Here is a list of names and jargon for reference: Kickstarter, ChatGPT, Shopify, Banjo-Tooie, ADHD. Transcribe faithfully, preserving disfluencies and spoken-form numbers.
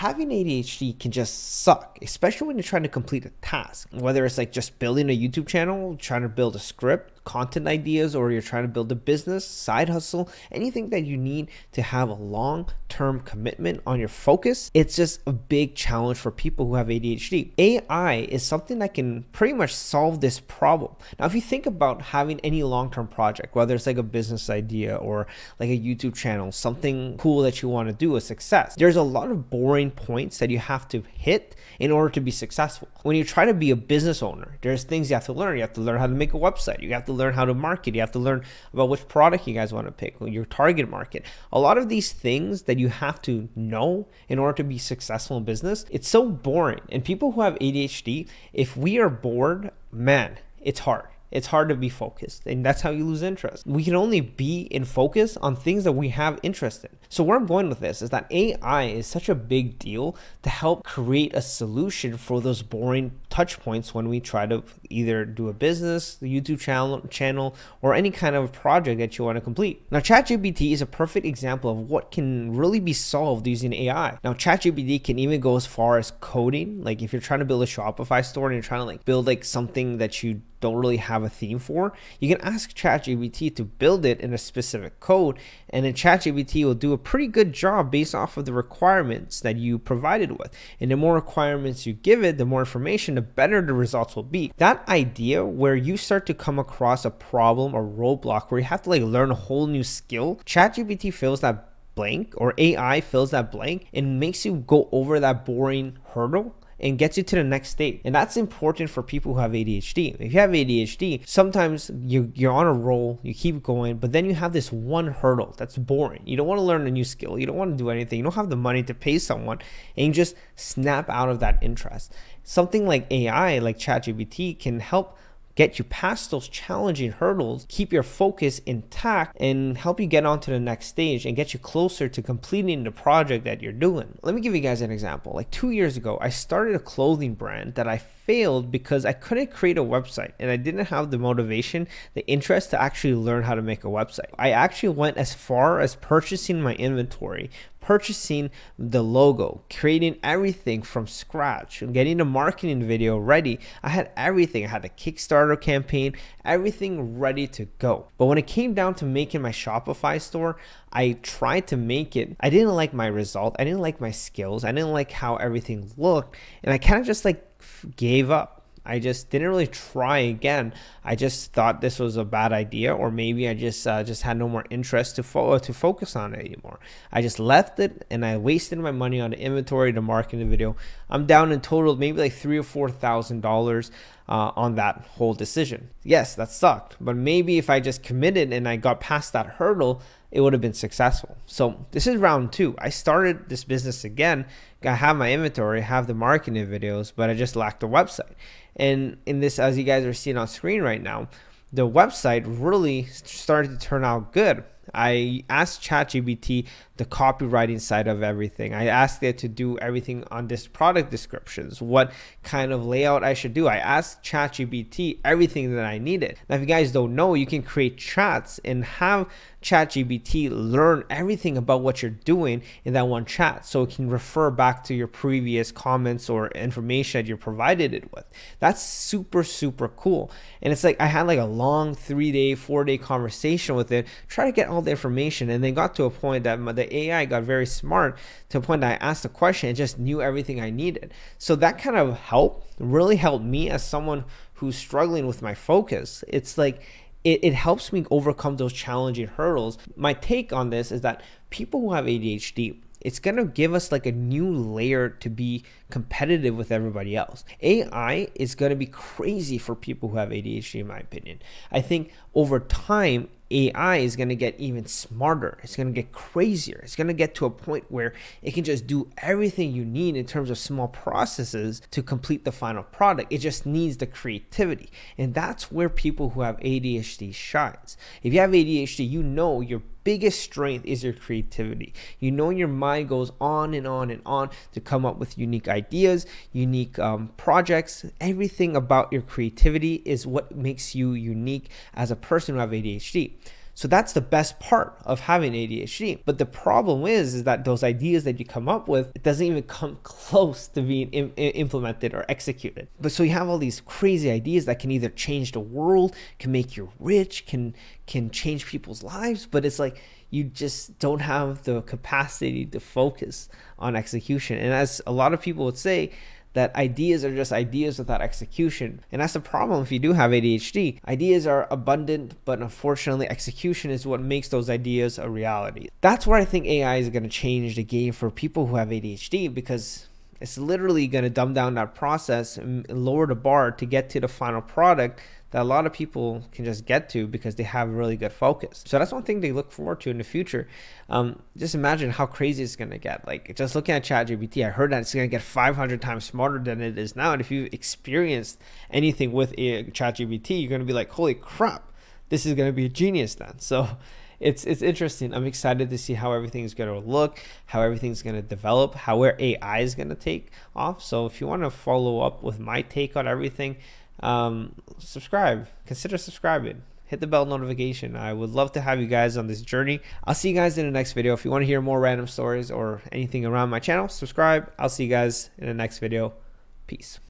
Having A D H D can just suck, especially when you're trying to complete a task, whether it's like just building a YouTube channel, trying to build a script, content ideas, or you're trying to build a business, side hustle, anything that you need to have a long-term commitment on your focus. It's just a big challenge for people who have A D H D. A I is something that can pretty much solve this problem. Now, if you think about having any long-term project, whether it's like a business idea or like a YouTube channel, something cool that you want to do, a success, there's a lot of boring points that you have to hit in order to be successful. When you try to be a business owner, there's things you have to learn. You have to learn how to make a website. You have to learn how to market. You have to learn about which product you guys want to pick, your target market. A lot of these things that you have to know in order to be successful in business, it's so boring. And people who have A D H D, if we are bored, man, it's hard. It's hard to be focused, and that's how you lose interest. We can only be in focus on things that we have interest in. So where I'm going with this is that A I is such a big deal to help create a solution for those boring touch points when we try to either do a business, the YouTube channel, channel, or any kind of project that you want to complete. Now, ChatGPT is a perfect example of what can really be solved using A I. Now, ChatGPT can even go as far as coding. Like if you're trying to build a Shopify store and you're trying to like build like something that you don't really have a theme for, you can ask ChatGPT to build it in a specific code, and then ChatGPT will do a pretty good job based off of the requirements that you provided with. And the more requirements you give it, the more information, the better the results will be. That idea where you start to come across a problem or roadblock where you have to like learn a whole new skill, ChatGPT fills that blank, or A I fills that blank, and makes you go over that boring hurdle and gets you to the next state. And that's important for people who have A D H D. If you have A D H D, sometimes you, you're on a roll, you keep going, but then you have this one hurdle that's boring. You don't want to learn a new skill. You don't want to do anything. You don't have the money to pay someone, and you just snap out of that interest. Something like A I, like ChatGPT, can help get you past those challenging hurdles, keep your focus intact, and help you get on to the next stage and get you closer to completing the project that you're doing. Let me give you guys an example. Like two years ago, I started a clothing brand that I failed because I couldn't create a website, and I didn't have the motivation, the interest to actually learn how to make a website. I actually went as far as purchasing my inventory, purchasing the logo, creating everything from scratch, and getting the marketing video ready. I had everything. I had a Kickstarter campaign, everything ready to go. But when it came down to making my Shopify store, I tried to make it. I didn't like my result. I didn't like my skills. I didn't like how everything looked. And I kind of just like gave up. I just didn't really try again. I just thought this was a bad idea, or maybe I just uh, just had no more interest to fo to focus on it anymore. I just left it, and I wasted my money on the inventory, the marketing video. I'm down in total maybe like three or four thousand dollars uh, on that whole decision. Yes, that sucked, but maybe if I just committed and I got past that hurdle, it would have been successful. So this is round two. I started this business again. I have my inventory, I have the marketing videos, but I just lacked the website. And in this, as you guys are seeing on screen right now, the website really started to turn out good. I asked ChatGPT the copywriting side of everything. I asked it to do everything on this product descriptions, what kind of layout I should do. I asked ChatGPT everything that I needed. Now, if you guys don't know, you can create chats and have ChatGPT learn everything about what you're doing in that one chat, so it can refer back to your previous comments or information that you provided it with. That's super, super cool. And it's like I had like a long three day, four day conversation with it, try to get all the information, and they got to a point that the A I got very smart to a point that I asked a question and just knew everything I needed. So that kind of help really helped me as someone who's struggling with my focus. It's like it, it helps me overcome those challenging hurdles. My take on this is that people who have A D H D, it's going to give us like a new layer to be competitive with everybody else. A I is going to be crazy for people who have A D H D, in my opinion. I think over time, A I is going to get even smarter. It's going to get crazier. It's going to get to a point where it can just do everything you need in terms of small processes to complete the final product. It just needs the creativity. And that's where people who have A D H D shines. If you have A D H D, you know your biggest strength is your creativity. You know your mind goes on and on and on to come up with unique ideas, unique um, projects. Everything about your creativity is what makes you unique as a person who have A D H D. So that's the best part of having A D H D. But the problem is, is that those ideas that you come up with, it doesn't even come close to being im- implemented or executed. But so you have all these crazy ideas that can either change the world, can make you rich, can can change people's lives, but it's like you just don't have the capacity to focus on execution. And as a lot of people would say, that ideas are just ideas without execution. And that's the problem if you do have A D H D. Ideas are abundant, but unfortunately execution is what makes those ideas a reality. That's where I think A I is gonna change the game for people who have A D H D, because it's literally gonna dumb down that process and lower the bar to get to the final product that a lot of people can just get to because they have really good focus. So that's one thing they look forward to in the future. Um, just imagine how crazy it's gonna get. Like just looking at ChatGPT, I heard that it's gonna get five hundred times smarter than it is now. And if you've experienced anything with ChatGPT, you're gonna be like, holy crap, this is gonna be a genius then. So it's, it's interesting. I'm excited to see how everything's gonna look, how everything's gonna develop, how where A I is gonna take off. So if you wanna follow up with my take on everything, um subscribe consider subscribing, hit the bell notification. I would love to have you guys on this journey. I'll see you guys in the next video. If you want to hear more random stories or anything around my channel, subscribe. I'll see you guys in the next video. Peace.